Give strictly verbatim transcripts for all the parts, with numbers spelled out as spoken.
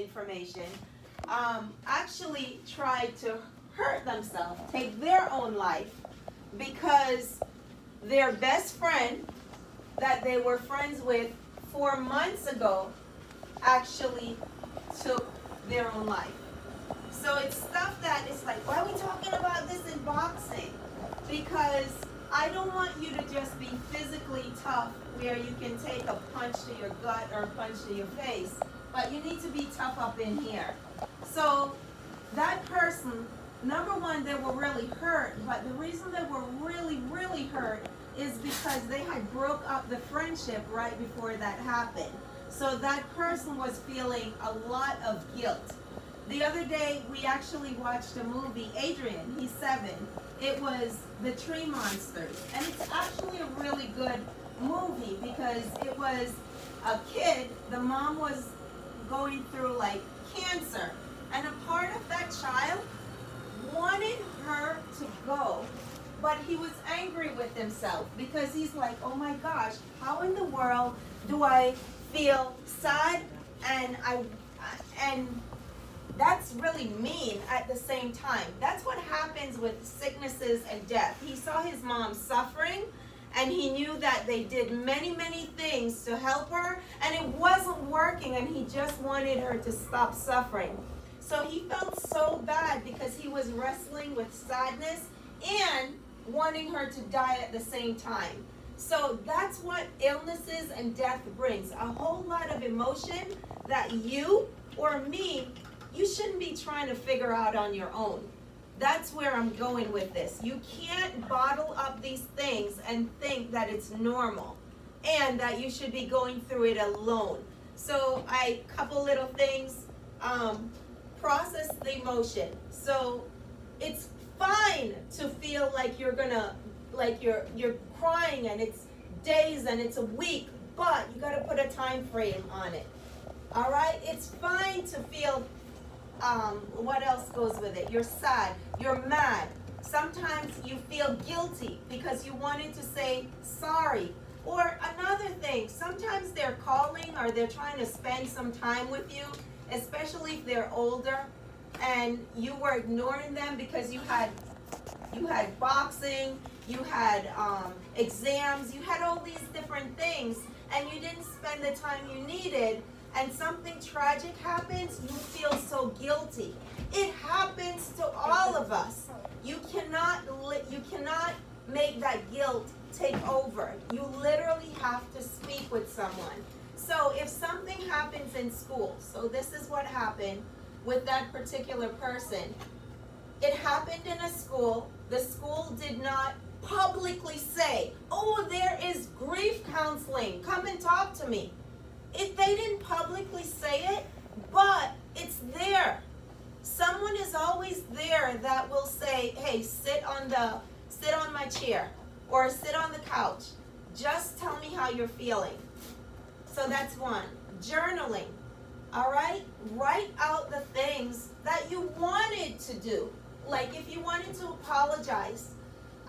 information, um, actually tried to hurt themselves, take their own life, because their best friend that they were friends with four months ago actually took their own life. So it's stuff that it's like, why are we talking about this in boxing? Because I don't want you to just be physically tough where you can take a punch to your gut or a punch to your face, but you need to be tough up in here. So that person, number one, they were really hurt, but the reason they were really, really hurt is because they had broke up the friendship right before that happened. So that person was feeling a lot of guilt. The other day, we actually watched a movie, Adrian, he's seven. It was The Tree Monsters. And it's actually a really good movie because it was a kid, the mom was going through like cancer. And a part of that child wanted her to go, but he was angry with himself because he's like, oh my gosh, how in the world do I feel sad and I, and that's really mean at the same time. That's what happens with sicknesses and death. He saw his mom suffering and he knew that they did many, many things to help her and it wasn't working and he just wanted her to stop suffering. So he felt so bad because he was wrestling with sadness and wanting her to die at the same time. So that's what illnesses and death brings, a whole lot of emotion that you or me, you shouldn't be trying to figure out on your own. That's where I'm going with this. You can't bottle up these things and think that it's normal and that you should be going through it alone. So I, couple little things, um, process the emotion. So it's fine to feel like you're gonna, like you're you're crying and it's days and it's a week, but you gotta put a time frame on it. All right, it's fine to feel. Um, what else goes with it? You're sad. You're mad. Sometimes you feel guilty because you wanted to say sorry. Or another thing, sometimes they're calling or they're trying to spend some time with you, especially if they're older and you were ignoring them because you had you had boxing, you had um, exams, you had all these different things and you didn't spend the time you needed. And something tragic happens, you feel so guilty. It happens to all of us. You cannot, you cannot make that guilt take over. You literally have to speak with someone. So if something happens in school, so this is what happened with that particular person. It happened in a school. The school did not publicly say, oh, there is grief counseling. Come and talk to me. If they didn't publicly say it, but it's there. Someone is always there that will say, hey, sit on the sit on my chair or sit on the couch. Just tell me how you're feeling. So that's one. Journaling. All right? Write out the things that you wanted to do. Like if you wanted to apologize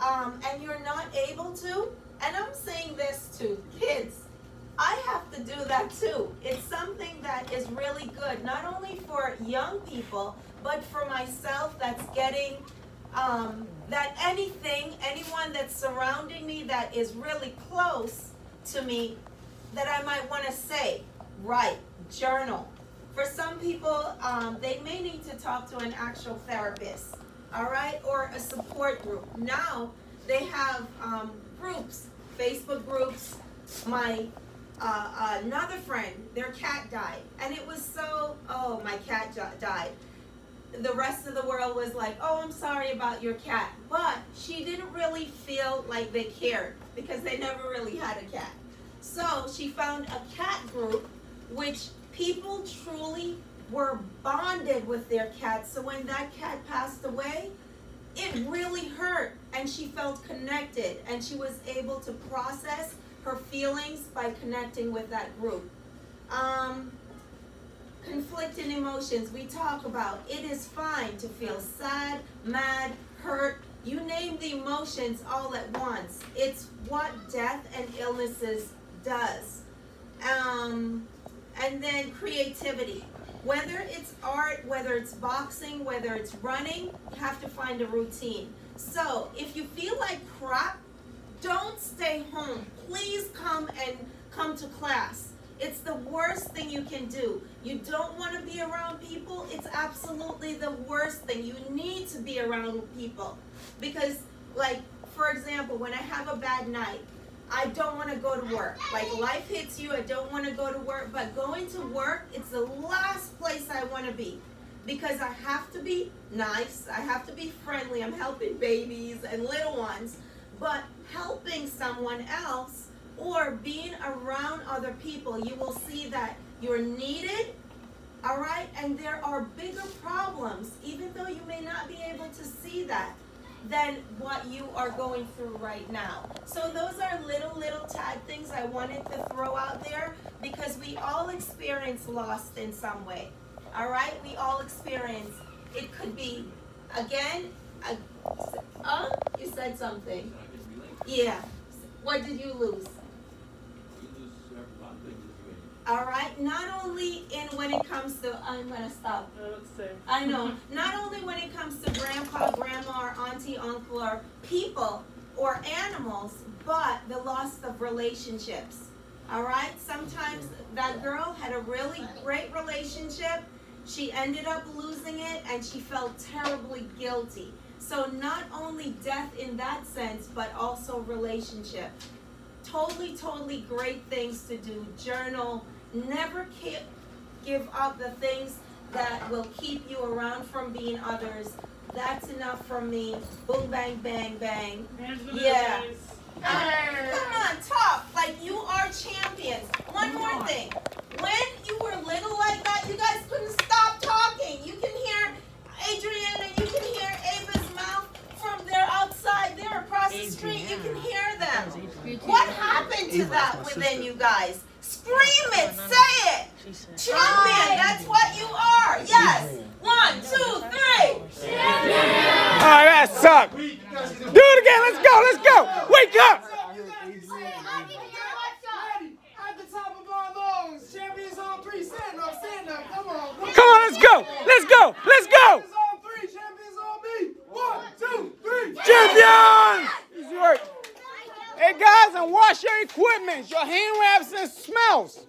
um, and you're not able to, and I'm saying this to kids, I have to do that too. It's something that is really good, not only for young people, but for myself that's getting, um, that anything, anyone that's surrounding me that is really close to me that I might want to say, write, journal. For some people, um, they may need to talk to an actual therapist, all right, or a support group. Now they have um, groups, Facebook groups, my Uh, another friend, their cat died, and it was so, oh, my cat died. The rest of the world was like, oh, I'm sorry about your cat, but she didn't really feel like they cared because they never really had a cat. So she found a cat group which people truly were bonded with their cats. So when that cat passed away, it really hurt, and she felt connected, and she was able to process her feelings by connecting with that group. Um, conflicting emotions we talk about. It is fine to feel sad, mad, hurt. You name the emotions all at once. It's what death and illnesses does. Um, and then creativity. Whether it's art, whether it's boxing, whether it's running, you have to find a routine. So if you feel like crap, don't stay home. Please come and come to class. It's the worst thing you can do. You don't want to be around people. It's absolutely the worst thing. You need to be around people. Because, like, for example, when I have a bad night, I don't want to go to work. Like, life hits you, I don't want to go to work. But going to work, it's the last place I want to be. Because I have to be nice. I have to be friendly. I'm helping babies and little ones. But helping someone else, or being around other people, you will see that you're needed, all right? And there are bigger problems, even though you may not be able to see that, than what you are going through right now. So those are little, little tad things I wanted to throw out there, because we all experience loss in some way, all right? We all experience, it could be, again, a, oh, you said something. Yeah, what did you lose? All right, not only in when it comes to, I'm gonna stop. I know, not only when it comes to grandpa, grandma, or auntie, uncle, or people, or animals, but the loss of relationships, all right? Sometimes that girl had a really great relationship, she ended up losing it, and she felt terribly guilty. So not only death in that sense, but also relationship. Totally, totally great things to do. Journal. Never give up the things that will keep you around from being others. That's enough from me. Boom, bang, bang, bang. Yeah. Uh, come on, talk. Like, you are champions. One more thing. When you were little like that, you guys couldn't stop talking. You can hear Adriana, you can hear Ava's mouth from there outside. They're across the street. You can hear them. What happened to that within you guys? Scream it. Say it. Champion. That's what you are. Yes. One, two, three. All right, suck. Do it again. Let's go. Let's go. Wake up. At the top of our lungs. Champions on three. Stand up. Stand up. Come on. Come on. Let's go. Let's go. Let's go. One, two, three. Champions! Easy work. Hey guys, and wash your equipment, your hand wraps and smells.